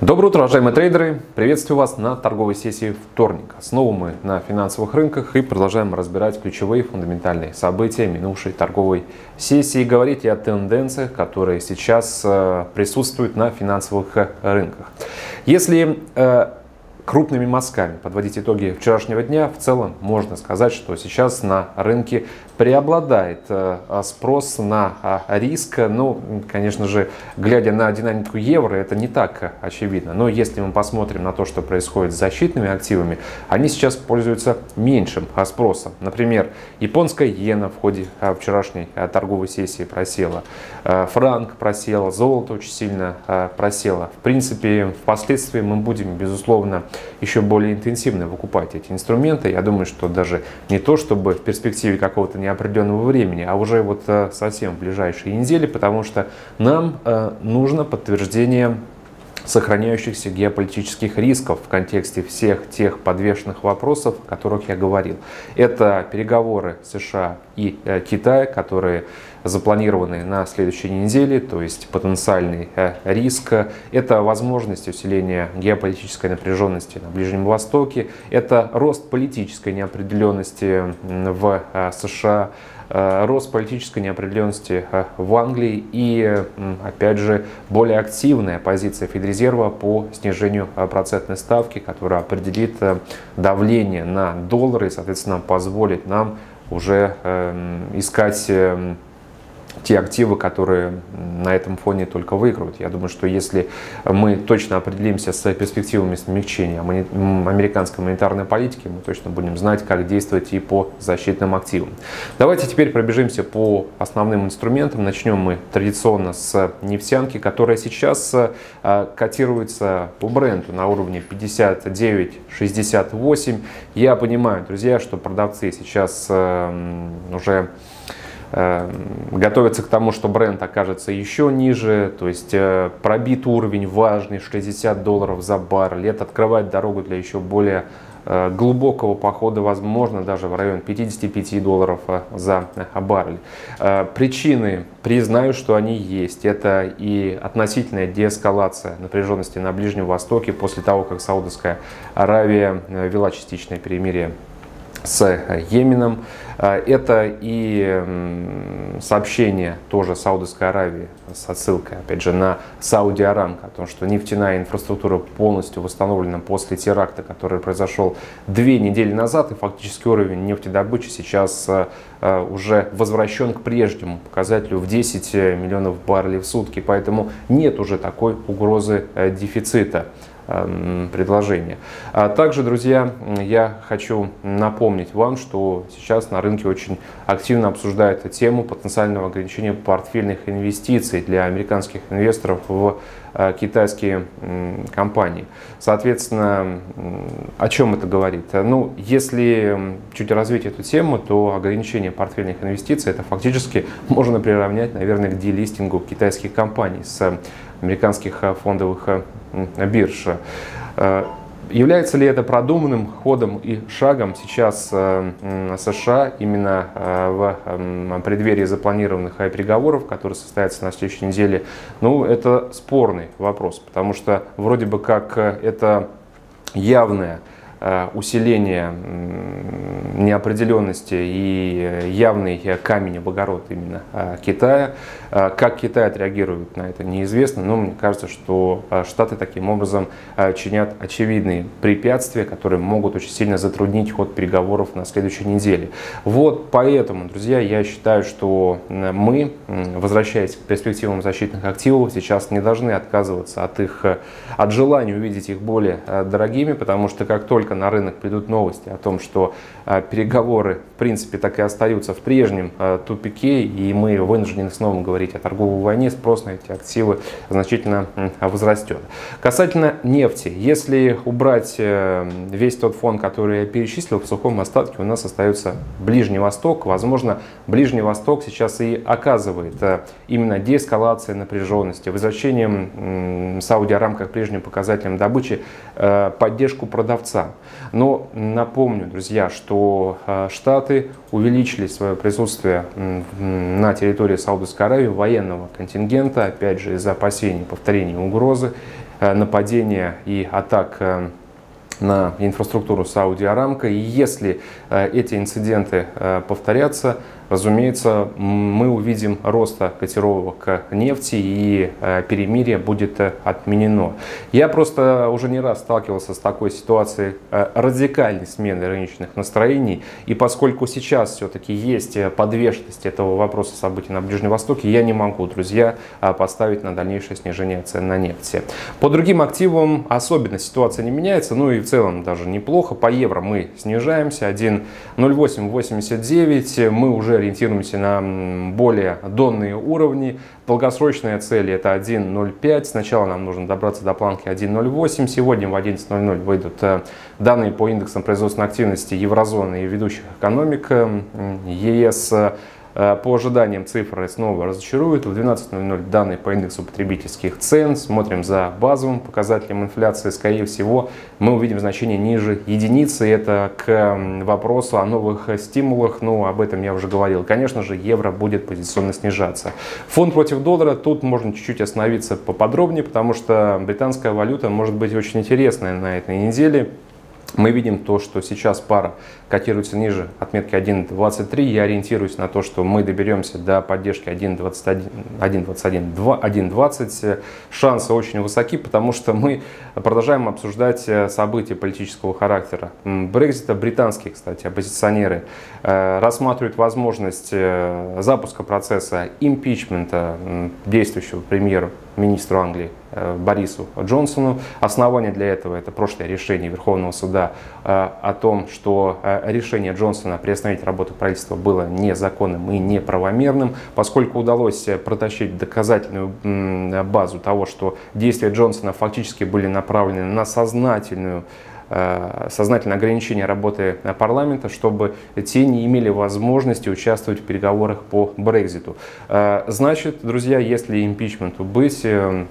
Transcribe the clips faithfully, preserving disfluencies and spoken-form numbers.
Доброе утро, уважаемые трейдеры! Приветствую вас на торговой сессии вторника. Снова мы на финансовых рынках и продолжаем разбирать ключевые фундаментальные события минувшей торговой сессии и говорить о тенденциях, которые сейчас присутствуют на финансовых рынках. Если крупными мазками подводить итоги вчерашнего дня, в целом можно сказать, что сейчас на рынке преобладает спрос на риск. Ну, конечно же, глядя на динамику евро, это не так очевидно. Но если мы посмотрим на то, что происходит с защитными активами, они сейчас пользуются меньшим спросом. Например, японская иена в ходе вчерашней торговой сессии просела, франк просела, золото очень сильно просело. В принципе, впоследствии мы будем, безусловно, еще более интенсивно выкупать эти инструменты. Я думаю, что даже не то, чтобы в перспективе какого-то неопределенного времени, а уже вот совсем в ближайшие недели, потому что нам нужно подтверждение сохраняющихся геополитических рисков в контексте всех тех подвешенных вопросов, о которых я говорил. Это переговоры США и Китая, которые запланированы на следующей неделе, то есть потенциальный риск. Это возможность усиления геополитической напряженности на Ближнем Востоке, это рост политической неопределенности в США, рост политической неопределенности в Англии и, опять же, более активная позиция Федрезерва по снижению процентной ставки, которая определит давление на доллары и, соответственно, позволит нам уже искать те активы, которые на этом фоне только выиграют. Я думаю, что если мы точно определимся с перспективами смягчения американской монетарной политики, мы точно будем знать, как действовать и по защитным активам. Давайте теперь пробежимся по основным инструментам. Начнем мы традиционно с нефтянки, которая сейчас котируется по бренду на уровне пятьдесят девять шестьдесят восемь. Я понимаю, друзья, что продавцы сейчас уже готовятся к тому, что бренд окажется еще ниже, то есть пробит уровень важный шестьдесят долларов за баррель. Это открывает дорогу для еще более глубокого похода, возможно, даже в район пятидесяти пяти долларов за баррель. Причины, признаю, что они есть. Это и относительная деэскалация напряженности на Ближнем Востоке после того, как Саудовская Аравия ввела частичное перемирие с Йеменом. Это и сообщение тоже Саудовской Аравии с отсылкой, опять же, на Сауди Арамко, о том, что нефтяная инфраструктура полностью восстановлена после теракта, который произошел две недели назад, и фактически уровень нефтедобычи сейчас уже возвращен к прежнему показателю в десять миллионов баррелей в сутки, поэтому нет уже такой угрозы дефицита предложения. А также, друзья, я хочу напомнить вам, что сейчас на рынке очень активно обсуждают тему потенциального ограничения портфельных инвестиций для американских инвесторов в китайские компании. Соответственно, о чем это говорит? Ну, если чуть развить эту тему, то ограничение портфельных инвестиций это фактически можно приравнять, наверное, к делистингу китайских компаний с американских фондовых бирж. Является ли это продуманным ходом и шагом сейчас США именно в преддверии запланированных переговоров, которые состоятся на следующей неделе? Ну, это спорный вопрос, потому что вроде бы как это явное усиление неопределенности и явный камень в огород именно Китая. Как Китай отреагирует на это, неизвестно, но мне кажется, что Штаты таким образом чинят очевидные препятствия, которые могут очень сильно затруднить ход переговоров на следующей неделе. Вот поэтому, друзья, я считаю, что мы, возвращаясь к перспективам защитных активов, сейчас не должны отказываться от их, от желания увидеть их более дорогими, потому что как только на рынок придут новости о том, что переговоры, в принципе, так и остаются в прежнем тупике, и мы вынуждены снова говорить о торговой войне, спрос на эти активы значительно возрастет. Касательно нефти, если убрать весь тот фон, который я перечислил, в сухом остатке у нас остается Ближний Восток. Возможно, Ближний Восток сейчас и оказывает именно деэскалация напряженности, возвращением Сауди Арамко к прежним показателям добычи, поддержку продавца. Но напомню, друзья, что Штаты увеличили свое присутствие на территории Саудовской Аравии военного контингента, опять же, из-за опасений повторения угрозы. нападения и атак на инфраструктуру Сауди Арамко. И если эти инциденты повторятся, разумеется, мы увидим рост котировок нефти, и перемирие будет отменено. Я просто уже не раз сталкивался с такой ситуацией радикальной смены рыночных настроений. И поскольку сейчас все-таки есть подвешенность этого вопроса событий на Ближнем Востоке, я не могу, друзья, поставить на дальнейшее снижение цен на нефти. По другим активам особенно ситуация не меняется, ну и в целом даже неплохо. По евро мы снижаемся, один ноль восемь восемьдесят девять, мы уже ориентируемся на более донные уровни. Долгосрочная цель — это один ноль пять. Сначала нам нужно добраться до планки один ноль восемь. Сегодня в одиннадцать ноль ноль выйдут данные по индексам производственной активности еврозоны и ведущих экономик ЕС. По ожиданиям цифры снова разочаруют. В двенадцать ноль ноль данные по индексу потребительских цен. Смотрим за базовым показателем инфляции. Скорее всего, мы увидим значение ниже единицы. Это к вопросу о новых стимулах. Ну, об этом я уже говорил. Конечно же, евро будет позиционно снижаться. Фунт против доллара. Тут можно чуть-чуть остановиться поподробнее, потому что британская валюта может быть очень интересная на этой неделе. Мы видим то, что сейчас пара котируется ниже отметки один двадцать три. Я ориентируюсь на то, что мы доберемся до поддержки один двадцать один, один двадцать один, один двадцать. Шансы очень высоки, потому что мы продолжаем обсуждать события политического характера Брексита. Британские, кстати, оппозиционеры рассматривают возможность запуска процесса импичмента действующего премьер-министра Англии Борису Джонсону. Основание для этого — это прошлое решение Верховного суда о том, что решение Джонсона приостановить работу правительства было незаконным и неправомерным, поскольку удалось протащить доказательную базу того, что действия Джонсона фактически были направлены на сознательную сознательное ограничение работы парламента, чтобы те не имели возможности участвовать в переговорах по Брекситу. Значит, друзья, если импичменту быть,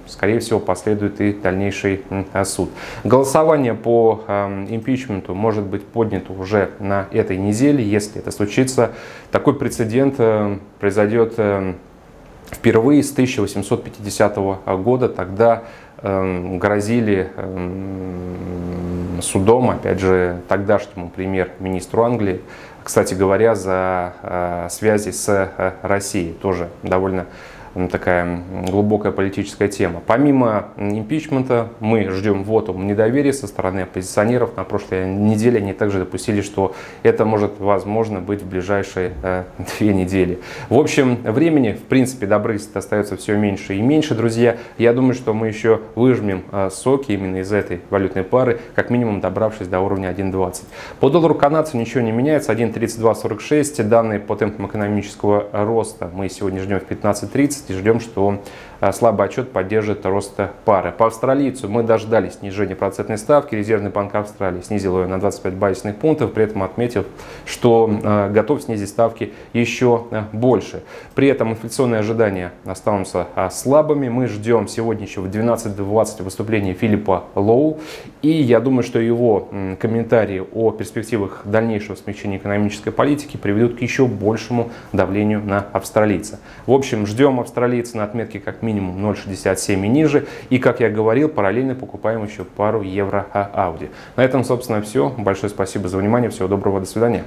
скорее всего, последует и дальнейший суд. Голосование по импичменту может быть поднято уже на этой неделе. Если это случится, такой прецедент произойдет впервые с тысяча восемьсот пятидесятого года. Тогда грозили судом, опять же, тогдашнему премьер-министру Англии, кстати говоря, за связи с Россией. Тоже довольно такая глубокая политическая тема. Помимо импичмента мы ждем вотум недоверия со стороны оппозиционеров. На прошлой неделе они также допустили, что это может, возможно, быть в ближайшие э, две недели. В общем, времени, в принципе, до Брексита остается все меньше и меньше, друзья. Я думаю, что мы еще выжмем э, соки именно из этой валютной пары, как минимум добравшись до уровня один двадцать. По доллару канадцу ничего не меняется. один тридцать два сорок шесть. Данные по темпам экономического роста мы сегодня ждем в пятнадцать тридцать. И ждем, что слабый отчет поддержит рост пары. По австралийцу мы дождались снижения процентной ставки. Резервный банк Австралии снизил ее на двадцать пять базисных пунктов, при этом отметил, что готов снизить ставки еще больше. При этом инфляционные ожидания останутся слабыми. Мы ждем сегодня еще в двенадцать двадцать выступления Филиппа Лоу. И я думаю, что его комментарии о перспективах дальнейшего смягчения экономической политики приведут к еще большему давлению на австралийца. В общем, ждем австралийца на отметке как минимум ноль шестьдесят семь и ниже. И, как я говорил, параллельно покупаем еще пару евро Audi. На этом, собственно, все. Большое спасибо за внимание. Всего доброго. До свидания.